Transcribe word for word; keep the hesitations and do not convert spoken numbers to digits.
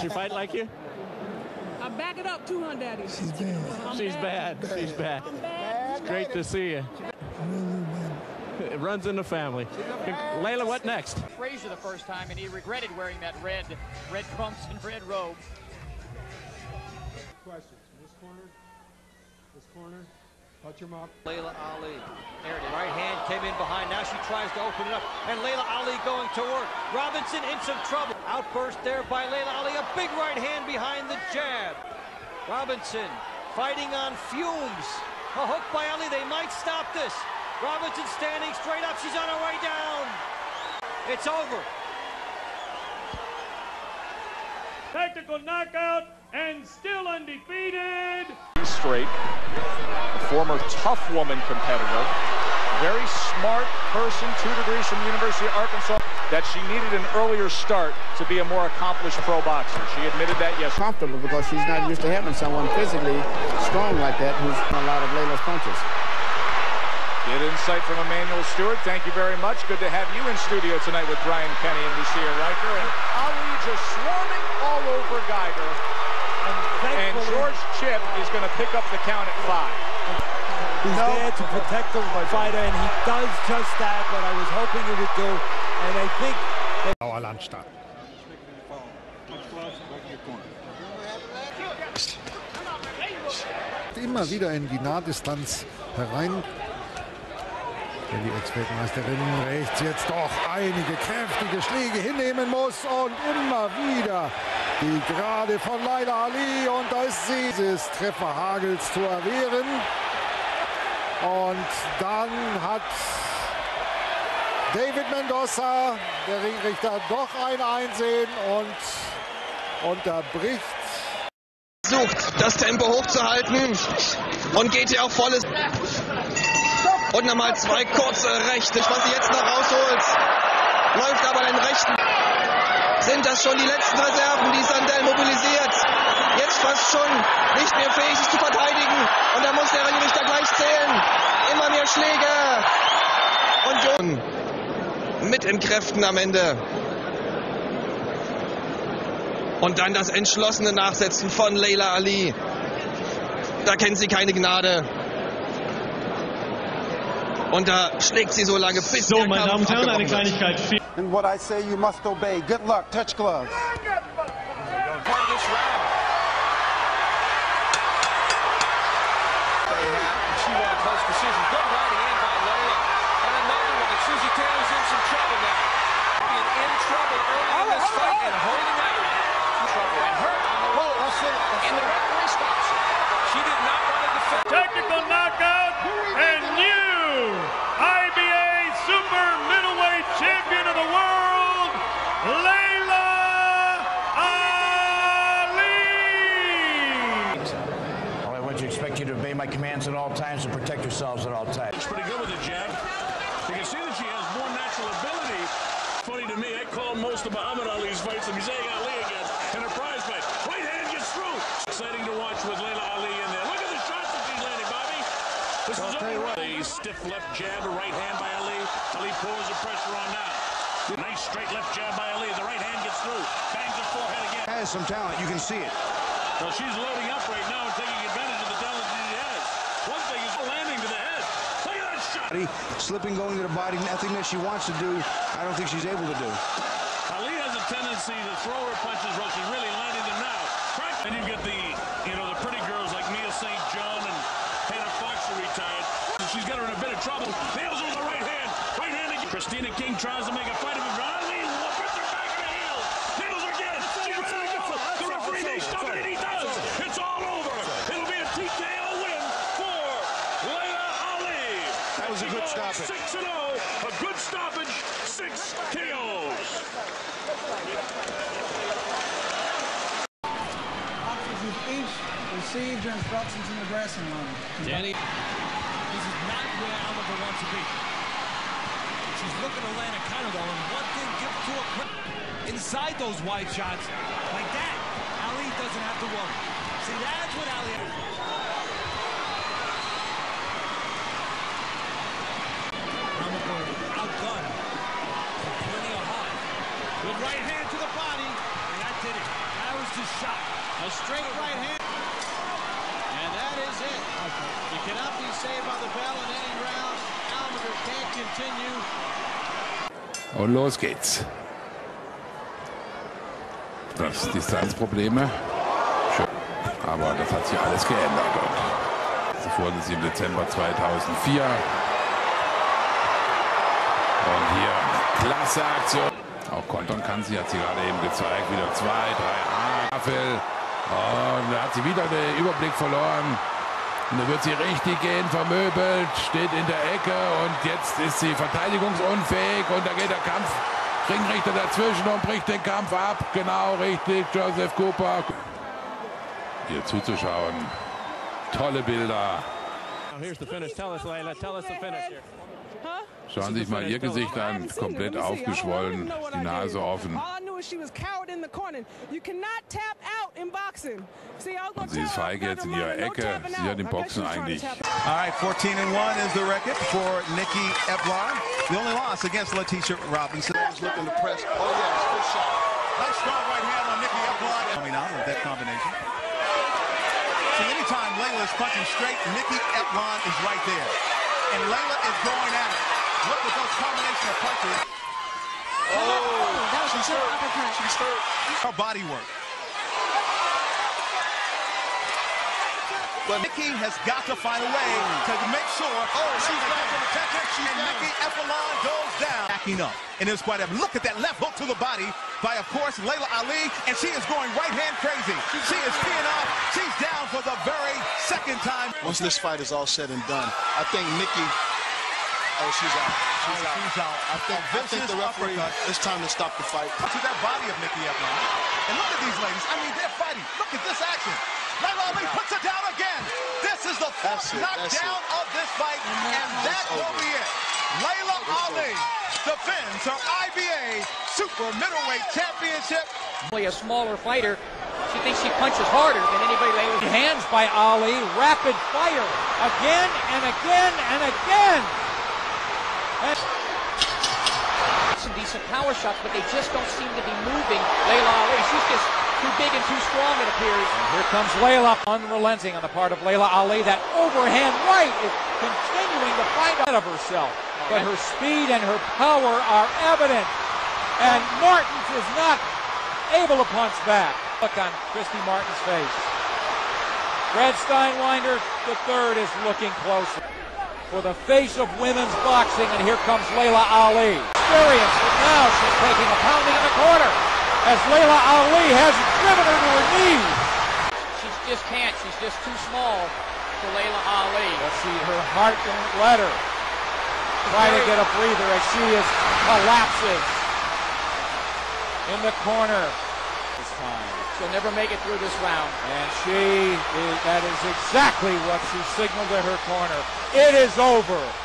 She fight like you? I back it up too, hon, Daddy. She's bad. I'm She's bad. bad. She's bad. bad. bad. It's great to see you. It runs in the family. Laila, what next? Frazier the first time, and he regretted wearing that red, red pumps and red robe. Questions. This corner. This corner. Touch him up. Laila Ali. There it is. Right hand came in behind. Now she tries to open it up. And Laila Ali going to work. Robinson in some trouble. Outburst there by Laila Ali. A big right hand behind the jab. Robinson fighting on fumes. A hook by Ali. They might stop this. Robinson standing straight up. She's on her way down. It's over. Technical knockout and still undefeated. Straight, a former tough woman competitor, very smart person, two degrees from the University of Arkansas, that she needed an earlier start to be a more accomplished pro boxer. She admitted that yesterday. Comfortable because she's not used to having someone physically strong like that who's done a lot of Laila's punches. Good insight from Emmanuel Stewart. Thank you very much. Good to have you in studio tonight with Brian Kenny and Lucia Riker. And Ali just swarming all over Geiger. And, and George Chip is going to pick up the count at five. He's no. there to protect the fighter, and he does just that, what I was hoping he would do. And I think... Our Landstadt. Immer wieder in die Nahdistanz herein. Die Ex-Weltmeisterin rechts jetzt doch einige kräftige Schläge hinnehmen muss und immer wieder die Gerade von Laila Ali, und da ist sie, dieses Treffer Hagels zu erwehren, und dann hat David Mendoza, der Ringrichter, doch ein Einsehen und unterbricht. Versucht, das Tempo hochzuhalten und geht hier auch volles. Und nochmal zwei kurze Rechte. Was sie jetzt noch rausholt, läuft aber den rechten. Sind das schon die letzten Reserven, die Sandel mobilisiert? Jetzt fast schon nicht mehr fähig, sich zu verteidigen. Und da muss der Ringrichter gleich zählen. Immer mehr Schläge. Und Jon mit in Kräften am Ende. Und dann das entschlossene Nachsetzen von Laila Ali. Da kennt sie keine Gnade. Und da schlägt sie so lange, bis so, meine Damen und Herren, eine Kleinigkeit fehlt. And what I say, you must obey. Good luck. Touch gloves. Part of this round. She won a close decision. Good right hand by Laila. And another one. And Susie Taylor's in some trouble now. Being in trouble early in this fight and holding out. Trouble and hurt. And the referee stops her. She did not want to defend. Technical knockout and new I B A Super Middleweight Champion of the World, Laila Ali! Well, I want to expect you to obey my commands at all times and protect yourselves at all times. She's pretty good with the jab. You can see that she has more natural ability. Funny to me, I call most of Muhammad Ali's fights and he's saying Ali again in a prize fight. Right hand gets through! Exciting to watch with Laila Ali in there. Look at the shots that she's landing, Bobby! This I'll is tell you what. A stiff left jab, a right hand by Ali. Ali pours the pressure on now. Nice straight left jab by Ali. The right hand gets through. Bangs her forehead again. Has some talent. You can see it. Well, she's loading up right now and taking advantage of the talent that she has. One thing is landing to the head. Look at that shot. Slipping, going to the body. Nothing that she wants to do, I don't think she's able to do. Ali has a tendency to throw her punches while she's really landing them now. And you get the, you know, the pretty girls like Mia Saint John and Hannah Fox are retired. She's got her in a bit of trouble. Nails with the right hand. Right hand again. Christina King tries to make a fight of it. Ali rips her back in the heel. Nails again. She rips her again. The referee may stop it, and he does. It's all over. It'll be a T K O win for Laila Ali. That was a good stoppage. six and oh. A good stoppage. Six K Os. Boxers with each received their instructions in the dressing room. Danny. This is not where Oliver wants to be. She's looking to land a counter though, and one thing gives to a quick inside those wide shots like that. Ali doesn't have to worry. See, that's what Ali has. I'm going outgunned with plenty of heart. Good right hand to the body, and that did it. That was his shot. A straight right hand. And that is it. You cannot be saved by the bell in any round. Almeter can't continue. Und los geht's. Das Distanzprobleme. Aber das hat sich alles geändert. Sie wurden sie im Dezember zweitausendvier. Und hier, klasse Aktion. Auch kontern kann sie, hat sie gerade eben gezeigt. Wieder zwei, drei, Tafel. Und da hat sie wieder den Überblick verloren. Und da wird sie richtig gehen, vermöbelt, steht in der Ecke. Und jetzt ist sie verteidigungsunfähig. Und da geht der Kampf. Ringrichter dazwischen und bricht den Kampf ab. Genau richtig, Joseph Cooper. Hier zuzuschauen. Tolle Bilder. Schauen Sie sich mal ihr Gesicht an, komplett aufgeschwollen, die Nase offen. Und sie ist feige jetzt in ihrer Ecke, sie hat im Boxen eigentlich. Alright, fourteen and one is the record for Nikki Eblon. The only loss against Leticia Robinson. Looking to press. Oh yes, good shot. Nice strong right hand on Nikki Eblon. Coming out with that combination. So anytime Laila is punching straight, Nikki Eblon is right there. And Laila is going at it. Look at those combination of punches. Oh, oh that was she's hurt. Uppercut. She's hurt. Her body work. But Nikki has got to find a way to make sure. Oh, she's back in the attack. And Nikki Eblon goes down. Backing up. And it's quite a look at that left hook to the body by, of course, Laila Ali. And she is going right hand crazy. She is teeing off. She's down for the very second time. Once this fight is all said and done, I think Nikki. Oh, she's out. She's, oh, out. she's out. I think, I think the referee, uppercut. It's time to stop the fight. Look at that body of Nikki Eblon. And look at these ladies. I mean, they're fighting. Look at this action. Laila Ali puts it down again. This is the fourth knockdown of this fight, and that will be it. Laila Ali defends her I B A Super Middleweight Championship. A smaller fighter. She thinks she punches harder than anybody. Laila. Hands by Ali. Rapid fire. Again and again and again. Some decent power shots, but they just don't seem to be moving. Laila Ali, she's just too big and too strong, it appears. And here comes Laila, unrelenting on the part of Laila Ali. That overhand right is continuing to fight out of herself, but her speed and her power are evident. And Martins is not able to punch back. Look on Christy Martin's face. Red Steinwinder, the third, is looking closer. For the face of women's boxing, and here comes Laila Ali. Experience, but now she's taking a pounding in the corner as Laila Ali has driven her to her knees. She just can't. She's just too small for Laila Ali. Let's see, her heart don't let her try to get a breather as she is collapses in the corner. This time she'll never make it through this round, and she is, that is exactly what she signaled at her corner. It is over.